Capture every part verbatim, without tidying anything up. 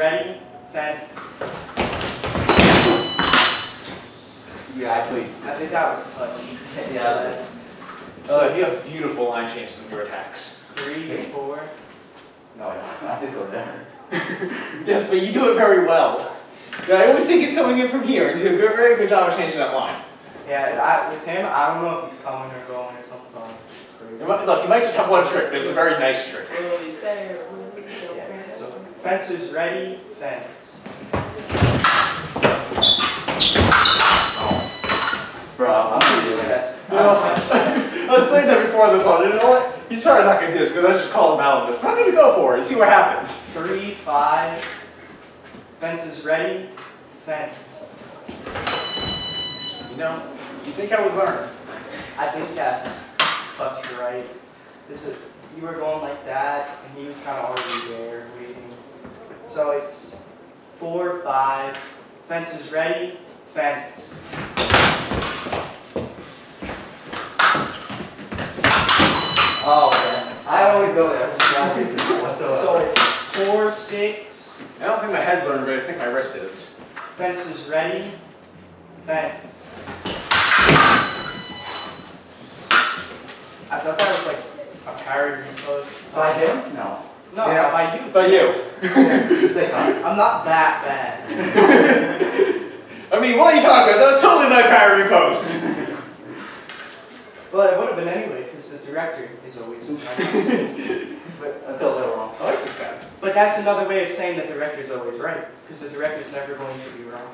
ready, fed. Yeah, actually. I think that was clutch. Yeah. Uh, you have beautiful line changes in your attacks. Three, four. No, I don't. I have to go there. Yes, but you do it very well. I always think he's coming in from here, and you do a good, very good job of changing that line. Yeah, I, with him, I don't know if he's coming or going or something. You might, look, you might just have one trick, but it's a very nice trick. Yeah. So, fences ready, fence. Bro, I'm gonna do this. I was saying that before the phone. You know what? He's probably not gonna do this because I just called him out on this. But I'm gonna go for it and see what happens. Three, five. Fences ready, fence. You know, you think I would learn? I think yes. But you're right. This is, you were going like that, and he was kind of already there waiting. So it's four, five. Fences ready, fence. Oh man, I always go there. So it's four, six. I don't think my head's learned, but I think my wrist is. Fences ready, fence. I thought that was like a parody post. By him? No. No, yeah. By you. By you. Yeah. I'm not that bad. I mean, what are you talking about? That was totally my parody post. Well, it would have been anyway, because the director is always my parody. But I feel a little wrong. I like this guy. But that's another way of saying the director's always right, because the director's never going to be wrong.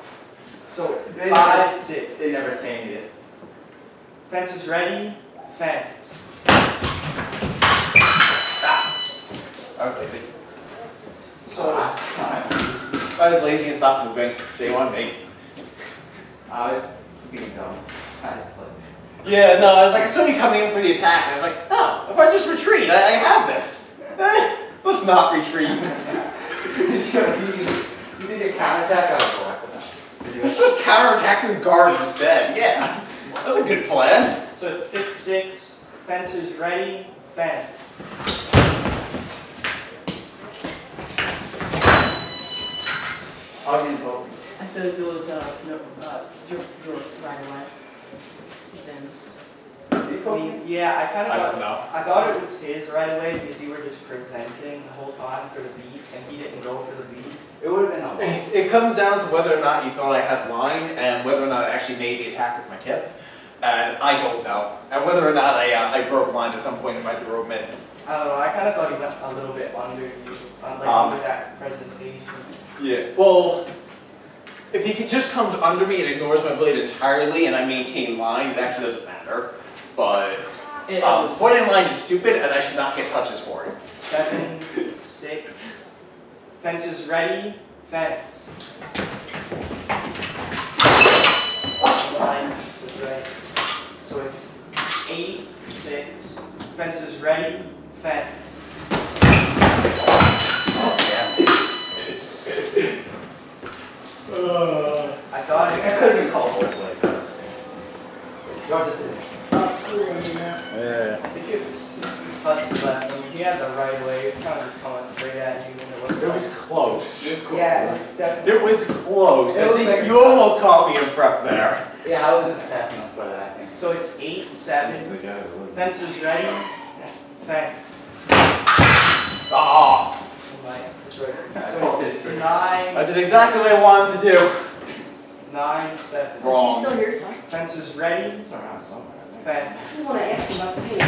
So, they five, never, six. They never changed it. Fence is ready. Fence. I was lazy. So uh, I was lazy and stopped moving. J one me. I was being dumb. I just like. Yeah, no, I was like, I saw you coming in for the attack, and I was like, oh, if I just retreat, I, I have this. Let's not retreat. You did a counterattack. I was like, let's just counterattack his guard instead. Yeah, that's a good plan. So it's six six. Fences ready. Fence. I feel like those uh, no, uh, jokes right away. Then, yeah, I kind of I, thought, I thought it was his right away because you were just presenting the whole time for the beat, and he didn't go for the beat. It would have been helpful. It comes down to whether or not you thought I had line, and whether or not I actually made the attack with my tip, and I don't know, and whether or not I uh, I broke lines at some point in my development. I don't know. I kind of thought he went a little bit under you, like um, under that presentation. Yeah, well, if he just comes under me and ignores my blade entirely and I maintain line, it actually doesn't matter. But um, point in line is stupid and I should not get touches for it. Seven, six, fences ready, fence. Line is ready. So it's eight, six, fences ready, fence. Uh, I thought I couldn't call for it like that. What does it? Yeah. Did you touch left? I mean, he had the right way. It's kind of just coming straight at you. And it was like, close. It was close. Yeah, it was definitely. It was close. It was I think you sense. Almost caught me in prep there. Yeah, I wasn't fast enough for that, I think. So it's eight, seven. Fences ready. Yeah. Fence. Ah. So it's nine. I did exactly what I wanted to do. Nine, seven. Wrong. Is he still here? Fence is ready. It's around somewhere. Fence. I want to ask him about the page.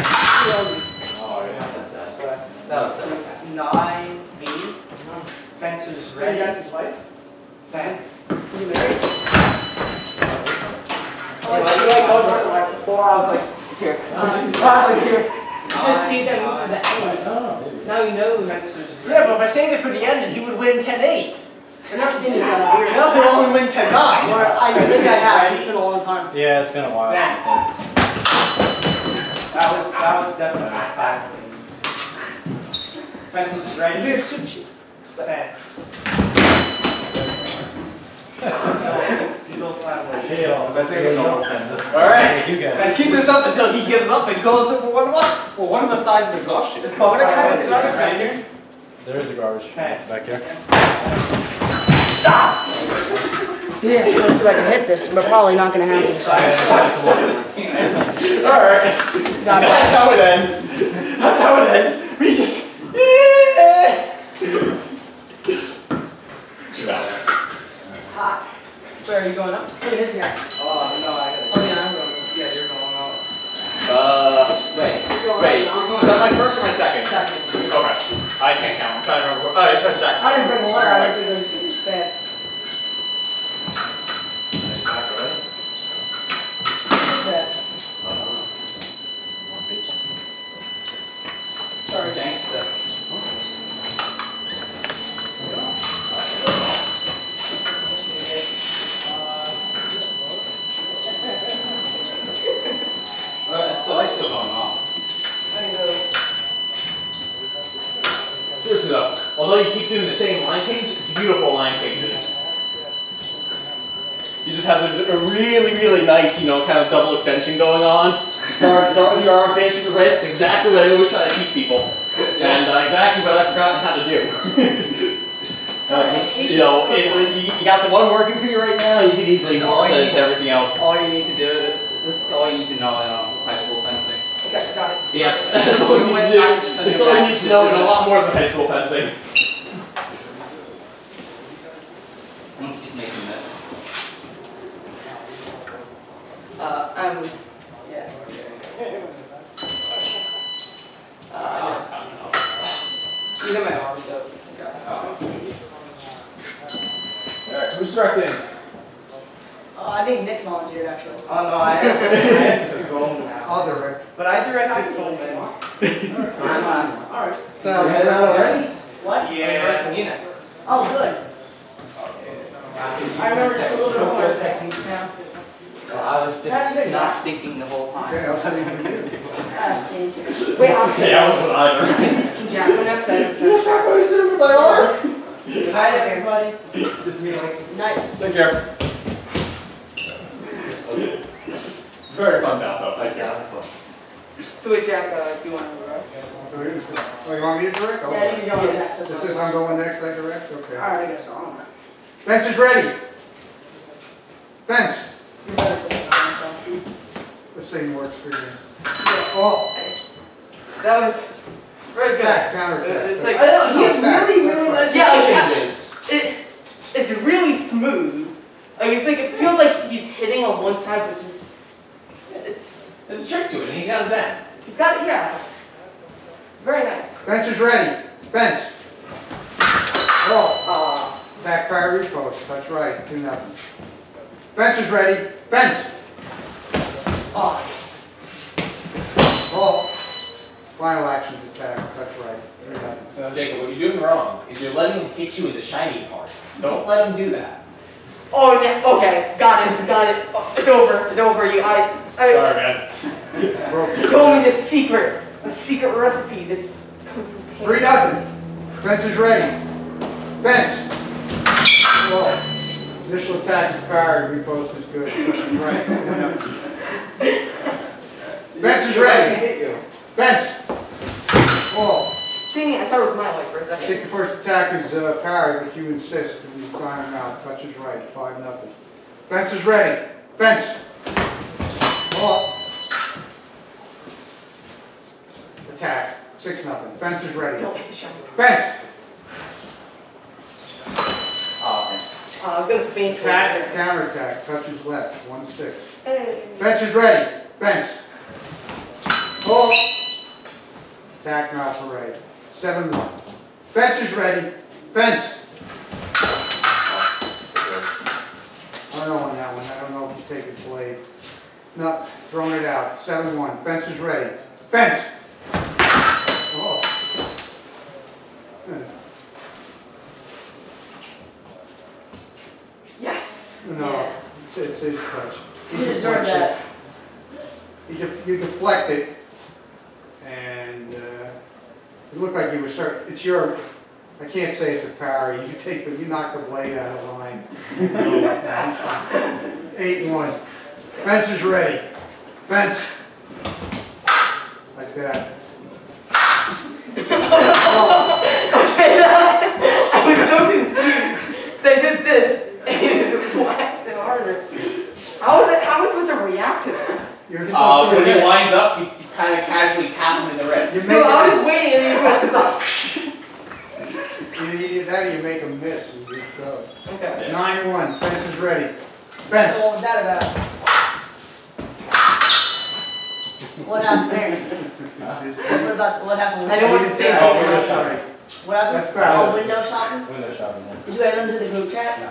Oh, yeah. That's that. No, so it's nine, eight. Fence is ready. Can you ask his wife? Fence. Is he married? I was like, four. I was like, here. I was like, here. You should see that move for the end. Oh. Now he knows. Yeah, but if I saved it for the end, he would win ten eight. I've never seen it that weird. Now he'll only win ten nine. I think I have. It's been a long time. Yeah, it's been a while. That, that was that was definitely a side thing. Fence was ready. Here, shoot you. Fence. Still sideways. Hey, I think I know. Alright, let's keep this up until he gives up and calls it for one of us. Well, one of us dies of exhaustion. It's called a right here. There is a garbage back here. Yeah, let's see if I can hit this. We're probably not going to have this. Alright. That's how it ends. That's how it ends. We just... Hot. Where are you going up? Look at this guy. Oh, no, I got it. Oh, yeah, I'm going. Yeah, you're going up. Uh, wait. Wait. Is that my first or my second? Second. Okay. I can't count. I'm trying to remember. Oh, it's my second. I didn't bring the letter. I didn't do those. It's bad. Seriously though, although you keep doing the same line change, beautiful line changes. You just have this a really, really nice, you know, kind of double extension going on. Start, start with your arm, finish with your wrist, exactly what I always try to teach people. And uh, exactly what I've forgotten how to do. So uh, just, you know, it, you got the one working for you right now, you can easily morph it into everything else. All you need to do, that's all you need to know in high school fencing. Okay, got it. Yeah, that's all you need to do. That's all you need to know in a lot more than high school fencing. He's making this. Uh, um, yeah. Uh, I guess. You got my arms up. Alright, who's directing? Oh, I think Nick volunteered actually. Oh no, I actually go now. I'll direct. But I directed Goldman. Alright. So now we're ready? What? Yeah. You next. Oh, good. I remember just a little bit more techniques now. I was just not thinking the whole time. I wasn't even kidding. Wait, I'll see. Yeah, I wasn't either. Can Jack go next? Can Jack go sit with my arm? Hi everybody. Just me like nice. Take care. Very fun now though. Thank you. So wait, Jack, uh, do you want to direct? Oh, you want me to direct? Oh, yeah, you can go next. This is I'm going next. I direct. Okay. All right, I guess I'm on. Fence is ready. Fence. This thing works for you. Oh. That was. Very good. Back, counter attack. It's like, I don't know, he has back, really, really nice yeah, changes. It, it's really smooth. Like, it's like, it feels like he's hitting on one side, but he's... It's... There's a trick to it, and he's got his back. He's got it, yeah. It's very nice. Fence is ready. Fence. Oh. Uh, backfire repost. That's right. Do nothing. Fence is ready. Fence. Oh. Oh. Final actions attack, that's right. So Jacob, what you're doing wrong is you're letting him hit you with the shiny part. Don't let him do that. Oh, okay, got it, got it. Oh, it's over, it's over. You, I, I. Sorry, man. You told me the secret, the secret recipe that comes from pain. Three nothing. Fence is ready. Fence. Whoa. Initial attack is fired. Repost is good. Right. Fence is ready. Fence. Whoa. Dang it, I thought it was my life for a second. I think the first attack is uh, parried, but you insist and we sign him out. Touch is right, five nothing. Fence is ready. Fence. Whoa. Attack, six nothing. Fence is ready. Don't hit the shot. Fence. Awesome. Oh, I was going to faint. Attack, counter attack. Touch is left, one six. Hey. Fence is ready. Fence. Whoa. Attack not parade. seven one. Fence is ready. Fence! I don't know on that one. I don't know if you take a blade. No, throwing it out. seven one. Fence is ready. Fence! Oh. Yes! No, yeah. it's, it's his touch. You, you deserve that. You, def you deflect it. And uh, it looked like you were starting. It's your. I can't say it's a parry. You take the. You knock the blade out of line. Eight one. Fence is ready. Fence. Like that. Oh. Okay. That, I was so confused. So I did this. And it is what? Uh, when he winds up, you kind of casually tap him in the wrist. No, I was waiting and he went up. You do that, you make a miss. And you go. Okay. Yeah. Nine one. Fence is ready. Fence. What was that about? What happened there? What about what happened? I didn't want to say. Oh, window shopping. What happened? Oh, window shopping. Window shopping. Yeah. Did you add them to the group chat? No.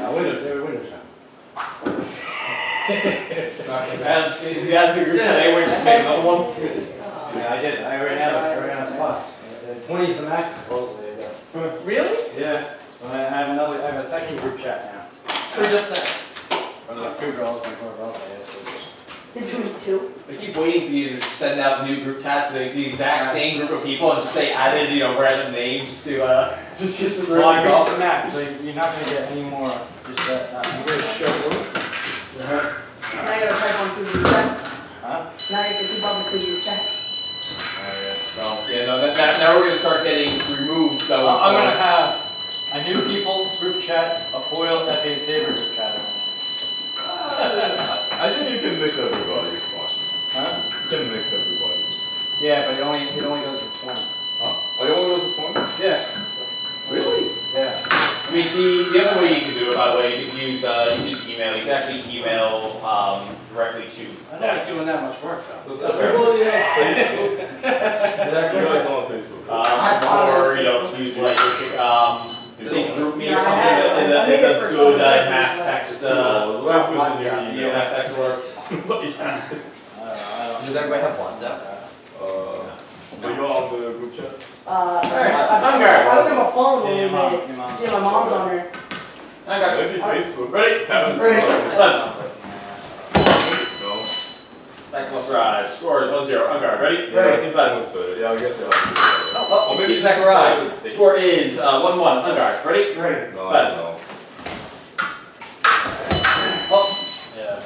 No, window. They were window shopping. Did you add to the group chat? They were just making another one. Yeah, I did. I already had them. I ran out of spots. Twenty is the max supposedly. I guess. Really? Yeah. Well, I have another. I have a second group chat now. For just that. Or those two girls and four girls, I guess. Two. I keep waiting for you to send out new group chats to the exact same group of people and just say added, you know, random name just to uh just just well, I reached the max, so you're not gonna get any more. Just that. I'm gonna show you. Uh-huh. Now you gotta type on two group chats. Huh? Now you have to keep up with two group chats. Oh yeah. Well, yeah. No, that, that, now we're gonna start getting removed. So uh, I'm so. gonna have a new people group chat, a foil, that being saber group chat. I think you can mix everybody's spot. Huh? You can mix everybody. Yeah, but it only it only goes to twenty. Huh? Oh, it only goes to twenty? Yeah. Really? Yeah. I mean, the, the other way you can do it, by the way, you can use uh, you can email. You can actually email um, directly to. I'm not doing that much work though. That's well, yeah. Facebook. Exactly. You guys on Facebook. Um, or you know, use like um, big group me or something. That does good mass text. Uh, last was in your mass text alerts. Does everybody have WhatsApp? Uh, are you all in the group chat? Uh, I don't have a phone when you made it. See, my mom's on there. I got it. Facebook. Ready? Let's. Backlock rise. Scores one zero. Unguard. Ready? Ready. Defense. Yeah, I guess. Oh, maybe back rise. Score is uh, one one. Unguard. Ready? Ready. Defense.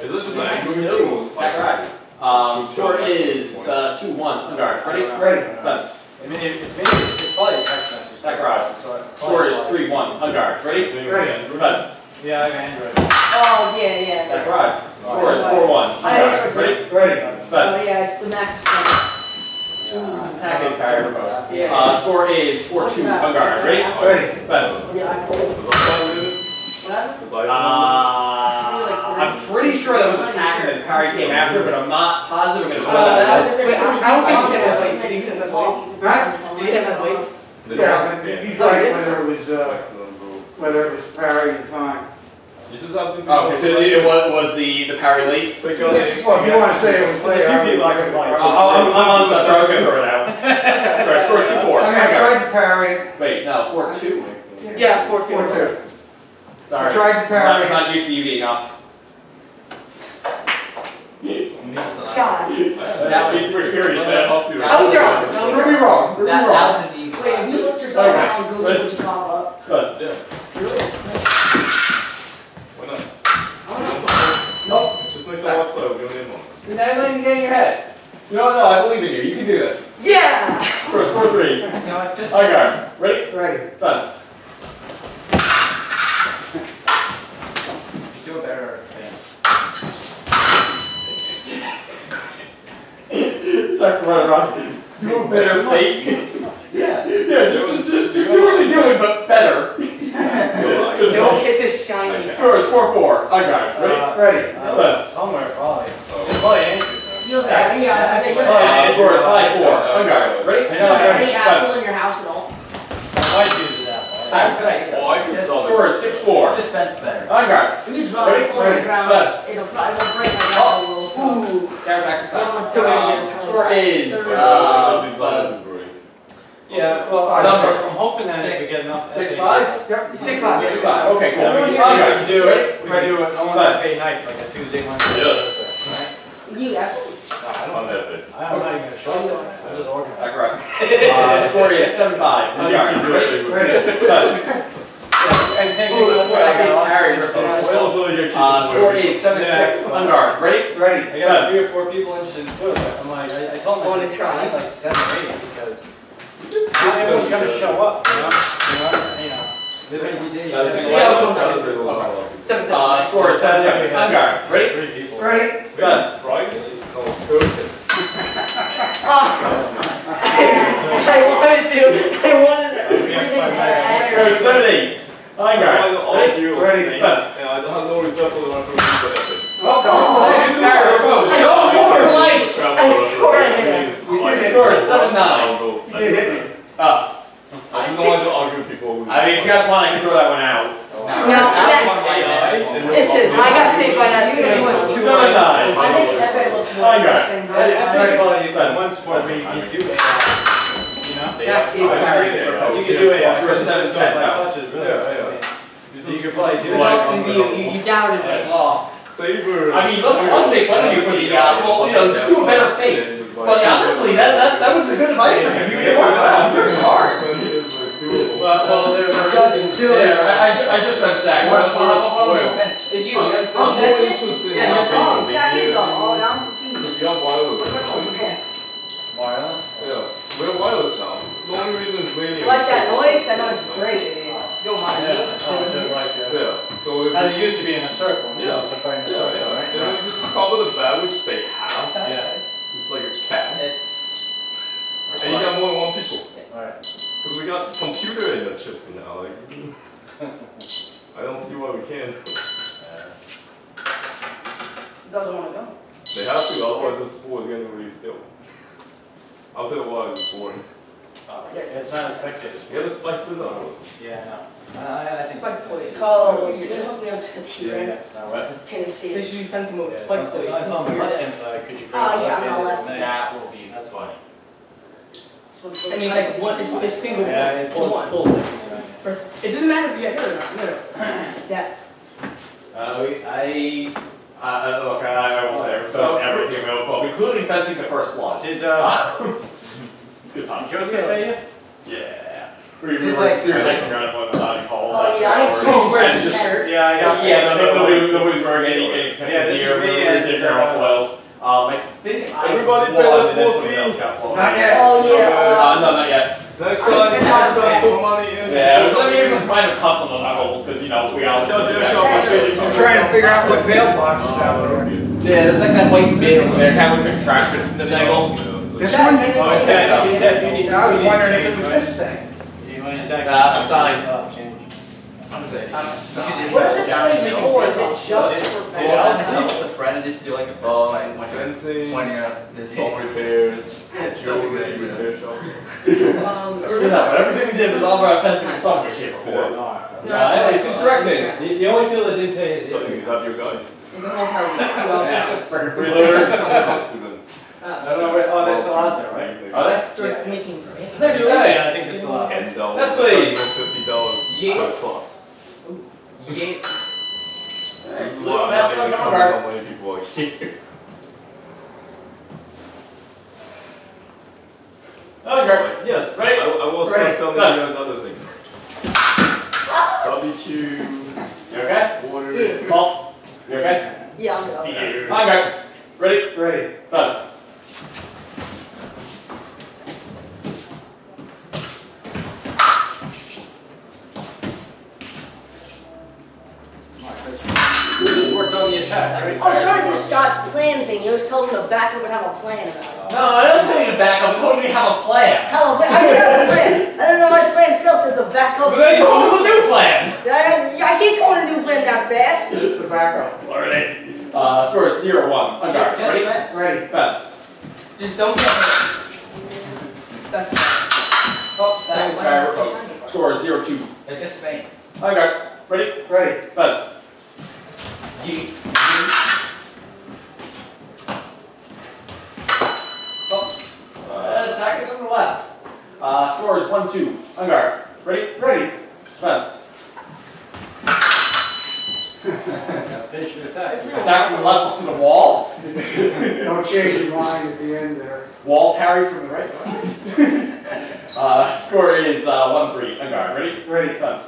Is it just like no, back rise. Um, score is uh, two one. Unguard. Ready? Ready. Defense. I mean, it's maybe it's probably a text message. Back rise. Score is three one. Unguard. Ready? Ready. Defense. Yeah, I got Android. Oh, yeah, yeah. Back rise. Score is four one. Ready? Ready. Oh, yeah, it's the max. Attack is tired of us. Score is four two. Unguard. Ready? Ready. Defense. Yeah, I I'm pretty sure that was attack and then parry came after, but I'm not positive. I'm going to pull that out. I don't think he did have that weight. Did he have that weight? Yeah, he's right whether it was whether it was parry in time. Oh, so it was, was the, the parry late? Because well, if you want to say it was later. I'm on the I was going to throw it out. All right, score's two four. I'm going to try to parry. Wait, no, four two. Yeah, four two. four two. Sorry. Tried to parry. I'm not used to you being up. Scott. That was pretty curious. I was wrong. Prove me wrong. That was an easy. Wait, if you looked yourself down, Google would just pop up. But still. So, you're not letting me get in your head. No, no, I believe in you. You can do this. Yeah! Score, score three. No, I just. Okay, ready? Ready. Fence. You do it better. It's like the runner across. Do it better, mate. Yeah. Yeah, just, just, just, just do what you're doing, but better. Don't hit this shiny. Score is four four. I got it. Ready? Uh, ready. Uh, Let's. Somewhere, probably. Probably Andrew. You'll have any apple. Score is five four. I got it. Ready? You'll have any apple in your house at all. Why do you do that? Well, I can solve it. Score is six four. This fence better. I got it. If you drop it on the ground, it'll probably break my apple a little. Ooh. Back to the score is. Uh, Yeah, well, number. I'm hoping that six, if we get enough. Six five? Yep. Six five. Six five. Okay, cool. Yeah, we can do it. We can do it. I want to say night, like a Tuesday, Wednesday. Yes. Right? You have it. No, I don't have it. I'm not even going to show you on that. I'm just organized. Back across. The score is seven five. I'm going to do it. And thank you. I guess Harry. Score is seven six. Unguard. Ready? Ready. I got three or four people interested in doing it. I'm like, I told them I want to try like seven eight because. Not everyone's going to show up, you know? You know, you know. Seven, seven. Score is seven, seven. Unguard. Ready? Ready? Guns. I got it. Ready? Ready? That's. I don't have no respect for the one who is oh, God. I scored. I scored. I scored. I scored. seven nine. You did hit me. Oh. I don't want to argue people. I mean, if you guys want, I can throw that one out. No, it's his. I got saved by that too. It was two nine. I think F A looks more interesting. At one point, you can do it. You know? Yeah, he's married. You can do it after a seven ten touches, really. You could probably do it. You doubted his law. I mean, look, one big one of you for the guy. Well, you know, just do a better fate. But honestly, that that was a good advice for him. You did work out. You're hard. Well, there were just do it. I just read Zach. What a foil. Did you? I'm very interested in how they do it. Because you have wireless now. Wireless? Yeah. We're wireless now. The only reason it's linear. Like that noise? That noise is great. You don't mind it. Yeah. So it used to be in a circle. Yeah. This is probably the bad which they have. Yeah. It's like a cat. It's. And you got more than one people. Alright. Because we got computer in the chips now, like, I don't see why we can't. It doesn't want to go. They have to, otherwise this sport is getting really still. I'll put a while it's boring. Oh, yeah, it's not expected. You gotta spice it up. Yeah, I know. Uh, I think spike plate. Call, you didn't hook me up to the T, right? Yeah, yeah. What? Tennessee. They should be fencing with spike plate. I saw on the left hand side, could you bring oh, yeah, on the left. That will be, that's funny. I mean, like, one, it's this single yeah, one. Pulled, it doesn't matter if you get hit or not. No, no. That. Uh, we, I. Uh, look, I almost said so everything we will, including fencing the first one. Did, uh. It's good time. Joseph, yeah. Yeah. We were like, we were like, around one of the body calls. Oh, yeah, I didn't wear a shirt. Yeah, I got yeah, nobody's wearing anything. Yeah, this is me and Dick Merrill Foils. Um, I think everybody paid the full fees. Not yet. Oh yeah. Uh, no, not yet. Next time, next time, put money in. Yeah, let me use some minor cuts on the holes because you know we all. I'm trying to figure out what bail box is out there. Yeah, there's like that white bin over there. Kind of looks like trash bin from this angle. This one? Oh, okay. I was wondering if it was this thing. That's a sign. What is this really for? Is it just for friends? The friend just do like a ball and when you're this home repair, jewelry repair shop. Everything we did was all about fencing in some way, shape, or form. No, it's directly. The only people that didn't pay is you. Except you guys. Freeloaders, students. I don't know where. Oh, they're still out there, right? Are they? They're making grants. Yeah, I think they're still out there. Ten dollars. That's fifty dollars. Yeah. Yeah. That's a lot of how many people are here. Okay, yes. Right? I, I will say some of those other things. Barbecue. You okay? Water. Yeah. Pop. You okay? Yeah, I'm good. Okay. Okay. Ready? Ready. That's. On the attack. I was trying to do Scott's plan thing. You always told him the backer would have a plan about it. No, I don't think the backup told me to have a plan. Have a plan. I did have a plan. I don't know my plan failed since the backup. But then you told him a new plan. I, I can't go with a new plan that fast. The backup. Alright. Uh, score is zero one. I'm sorry. Ready? Ready. Ready. Bets. Just don't get it. That's it. Oh, that was fire. Post. Score is zero two. It just faint. I got it. Ready? Ready. Bets. You, you. Oh. Uh, attack is from the left. Uh, score is one two. Unguard. Ready? Ready. Defense. Finish your attack. Attack from the left is to the wall. Don't change your mind at the end there. Wall parry from the right. uh, score is uh, one three. Unguard. Ready? Ready. Defense.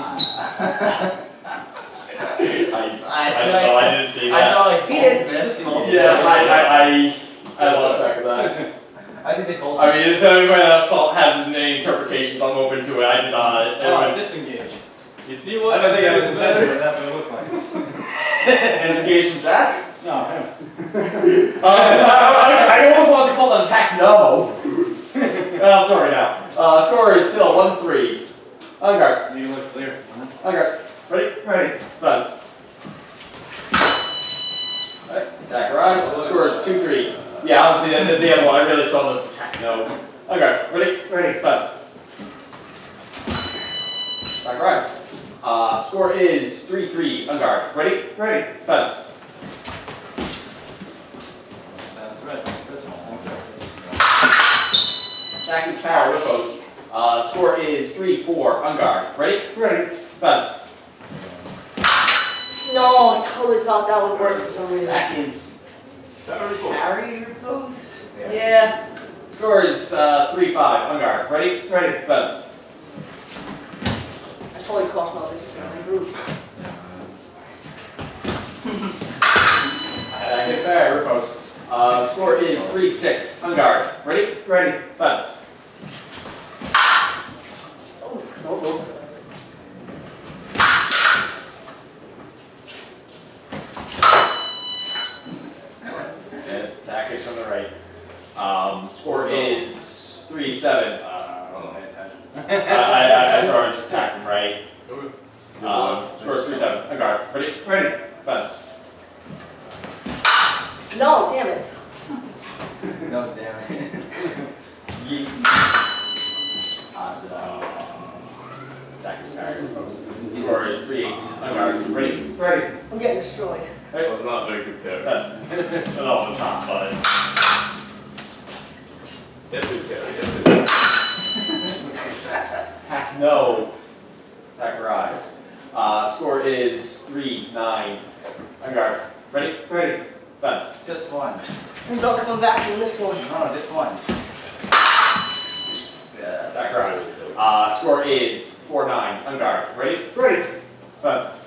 I, I, I don't know, I didn't see that. I saw like this. Yeah, I, I, I, I love the fact of that. I think they called it. I mean, if anybody that salt has any interpretations, I'm open to it. I did not. Oh, disengage. You see what? I don't think I was intended what that's going to look like. Disengage from Jack? No, him. um, I, I, I almost wanted to call it an attack, no. I'll throw it out. Uh, score is still one three. On guard. You look clear. On guard. Ready? Ready. Fence. Alright, attack arrives. Score is two three. Yeah, honestly, I did the other one. I really saw this attack. No. On guard. Ready? Ready. Fence. Attack arrives. Uh, score is three three. On guard. Ready? Ready. Fence. Attack is power, rip post. Uh, score is three four, on guard. Ready? Ready. Fence. No, I totally thought that would work for some reason. Attack is parry, rip post? Yeah. yeah. Score is uh, three five, on guard. Ready? Ready. Fence. I totally crossed my legs in my group. Attack is parry, rip post. Uh, score is three six. On guard. Ready? Ready. Fence. Oh, no, no. Attack is from the right. Um, score is three seven. Uh, uh, I, I, I sorry, I just attacked him right. Um, score is three seven. On guard. Ready? Ready. Fence. No, damn it. No, damn it. Attack is parry. Score is three eight. I'm already ready. Ready. I'm getting destroyed. That was not a very good parry. That's. That was not, but it's. Definitely parry. Definitely parry. Attack no. Attack rise. Uh, score is three nine. I'm guard. Ready? Ready. Fence. Just one. I'm not coming back from this one. No, just one. Yeah, attack rise. Uh, score is four nine. On guard. Ready? Ready. Fence.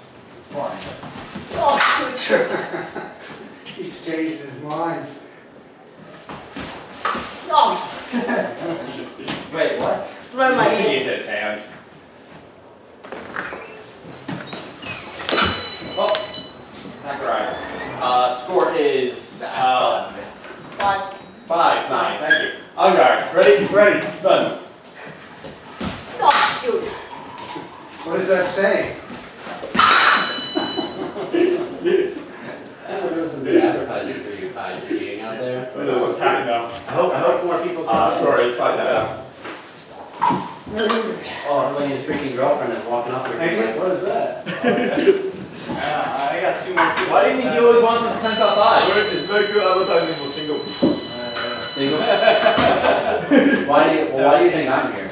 One. Oh, switcher. He's changed his mind. No. Wait, what? Throw my hand. He needs his hand. Oh. Attack rise. Uh, score is uh, five. Five, nine, thank you. On guard. Ready? Ready. Fence. Oh, shoot. What did that say? I don't know if it was a good advertising for you guys cheating out there. It was happening now. I hope, I hope more people can. Uh, score is five, nine. Oh, everybody, his freaking girlfriend is walking up there. Like, what is that? Oh, okay. Uh, I got two more. Why do you think he always wants us to fence outside? It's very good advertising for single. Uh, single? why, do you, well, why do you think I'm here?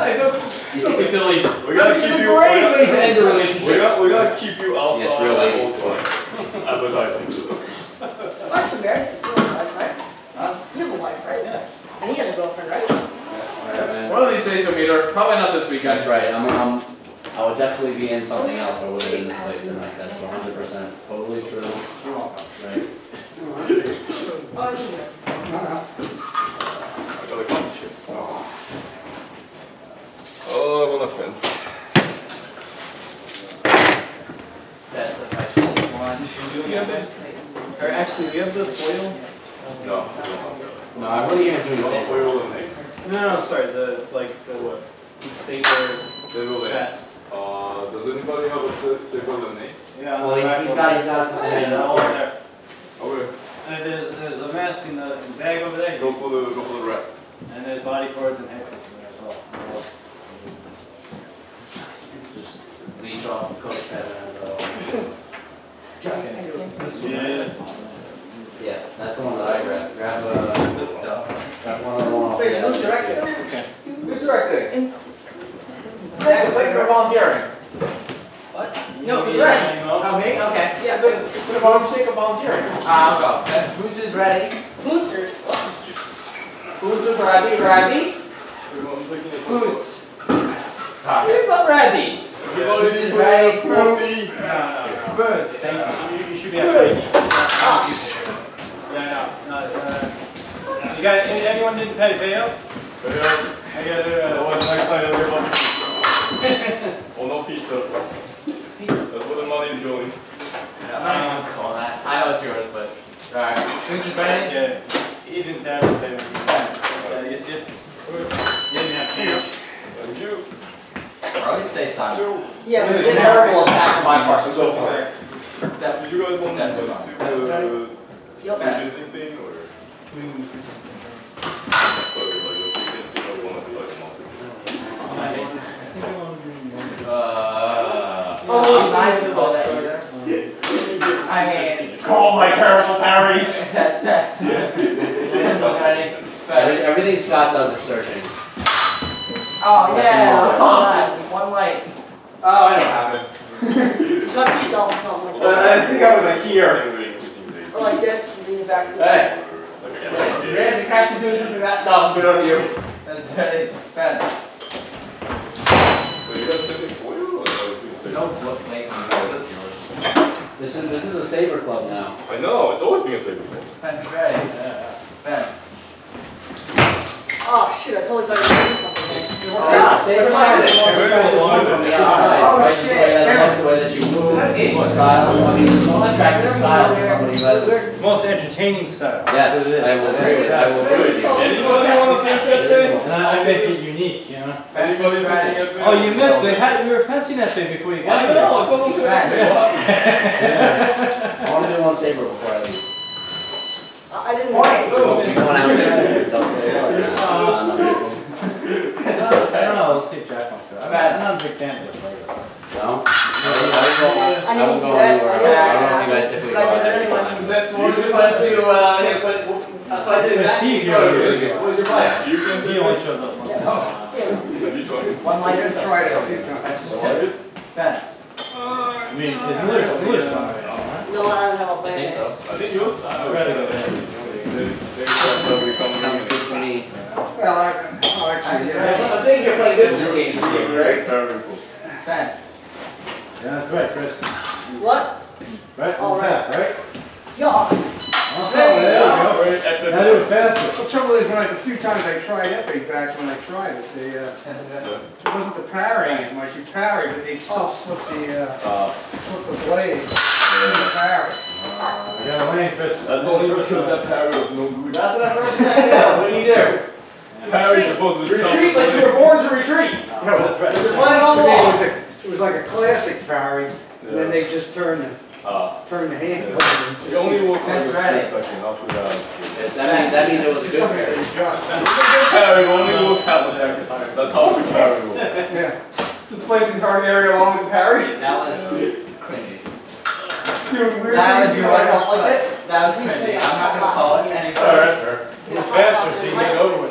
I don't. You think it's silly. We gotta keep you. We gotta end the relationship. We gotta, we gotta keep you outside. Yes, real life is fun. Advertising. Well, actually, Barry, you have a wife, right? Huh? You have a wife, right? Yeah. And he has a girlfriend, right? Yeah. One of these days, you'll meet her. Probably not this week. That's right. I'm. I'm I would definitely be in something else if I would have been in this place tonight. That's one hundred percent totally true. Right? I got a gun chip. Oh, I'm on the fence. That's the righteous one. Or actually, do you have the foil? No, I don't have No, I wouldn't even do the foil in there. No, no, sorry. The, like, the what? The saber vest. Uh, does anybody have a saber lemonade? Yeah. Well, he's, he's got, he's got a yeah, no, over there. Over here. And there's, there's a mask in the bag over there. Go for the, go for the wrap. And there's body cords and headphones in there as well. Just leech off the coat pad and go. Just against yeah. Yeah, that's the one that I grabbed. Grab the, grab one of the one. Wait, who's directing? Okay. Who's directing? Yeah, wait for volunteering. What? No, he's ready. Oh, me? Okay. Yeah, but for the moment, take a volunteering. I'll go. Uh, Boots is ready. Boots is ready. Ready? Boots. We're both ready. Boots is ready. Boots. Thank you. You should be happy. Yeah, no. Not, uh, you got any, anyone didn't pay bail? I got uh, what's next time everybody. Oh no pizza. That's where the money is going. Yeah, I don't call that. I know it's yours, but alright. Did you buy it? Yeah. He didn't have it. Yeah, yes, yes. me say something. Yeah, it's a terrible attack on my part, so go for it. That, Did you guys want that to just do the music thing, or? We can do something. Uh, oh, I didn't call that either. I mean, call my terrible parries. That's that. Everything Scott does is searching. Oh, yeah. Oh, one light. Oh, I don't have it. Tuck yourself or something. I think I was like here. Or like this, you lean back to the hey. Rand's actually doing something that dumb. Good on you. That's very bad. So you guys took the foil? Or I was going to say. Don't look late on the foil. This is, this is a saber club now. I know, it's always been a saber club. That's great. Uh, bad. Oh shit, I totally thought you were doing something. Oh, saber club is long from the outside. Oh right shit. That's the way that you move it. It's style. I mean, it's the most attractive style for somebody who has it. It's most entertaining style. Yes, I will agree with that. I will agree with that. And I think it's unique, you know. Oh, you missed it. You were fancying that thing before you got it. I know, it's something to that. I want to do one saber before I leave. I didn't want to. I don't know, let's see if Jack wants to. I'm not a big fan of it. No? I don't go anywhere. I don't know if you guys typically go out there. What was your plan? You can be on each other. One lighter, sorry. That's. I mean, it's literally. No, I don't have a plan. I think so. I think you'll start. I'm ready to go. Sounds good for me. Well, I, I think you're playing this game, right? Fence. Yeah, that's right, Chris. What? Right on tap, right? Yeah. Oh, no, there you go. Now do it faster. The trouble is, when I, a few times I tried epic back when I tried it, they, uh, it wasn't the parry as much. You parry, but they still slipped the, uh, uh, slipped the blade in the parry. Uh, yeah, I ain't fishing. That's only because that parry was no good. That's what I heard. What do you do? Parry's supposed to stop. Retreat like you were born to retreat. No, that's right. It was right all along. It was like a classic parry, and then they just turned it. Uh, Turn the hand. Yeah. The only one that's right. That means it was a good parry. Parry only looks out the second time. That's how we parry rules. Yeah. Displacing target area along with the parry. That was cringy. Dude, we're that was you like it. That was cringy. I'm not gonna call it anything. Alright, sir. We're faster, so you get over it.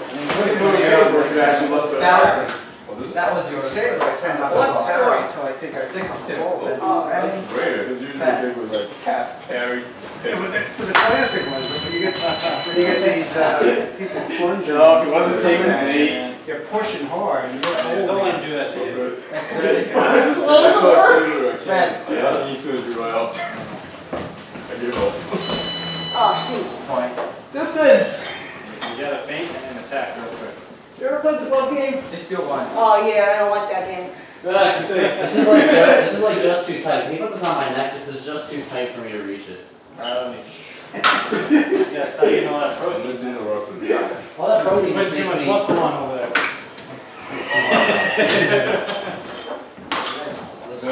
That was. That was your favorite. What's the score? I think I sixty-two. Oh, that's greater because usually it was like cap, carry. For the classic ones, when you get when you get these uh, people plunging, oh, he wasn't taking it. You're pushing hard. You don't want to do that to you. That's ridiculous. That's yeah. He sued me right up. I give up. Oh shoot! Point. Distance. You gotta feint and then attack real quick. You ever played the ball game? Just do one. Oh yeah, I don't like that game. This is like this is like just too tight. Can you put this on my neck? This is just too tight for me to reach it. Alright, let me. Yeah, stop eating all that protein. I'm losing the rope from the side. All that protein just makes me. Too much muscle on over there.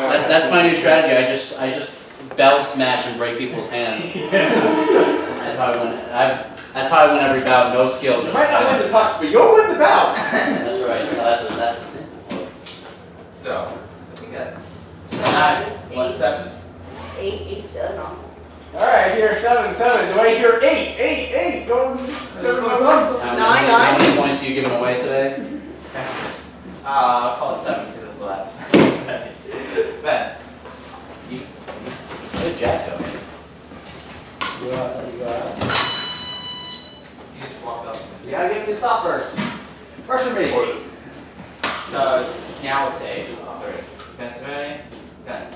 that, that's my new strategy. I just I just bell smash and break people's hands. That's how I win. I've. That's how I win every bout, no skill. Just you might not win the punch, but you'll win the bout! That's right, no, that's a, that's a simple. So, I think that's nine, eight, one, seven. Eight, eight, seven. Alright, I hear seven, seven. Do I hear eight, eight, eight? Go seven at once. Nine, nine. How many points are you giving away today? uh, I'll call it seven because it's the last one. Best. You. Good jack, though. You go out, you go out. You gotta get me to stop first. Pressure me. So it's now it's a three. Fence ready? Fence.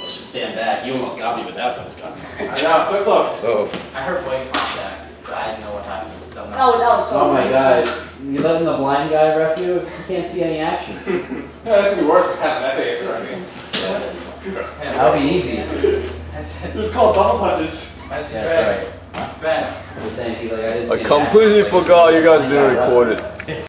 Let's just stand back. You almost got me with that fence gun. I know, so close. Oh. I heard Blake pop that, but I didn't know what happened. So no, oh, that was totally oh my god. You letting the blind guy ref you? You can't see any actions. Yeah, that could be worse than having that base, I mean. Yeah. That would be easy. It was called double punches. That's yeah, right. That's right. Best. I completely forgot you guys been recorded.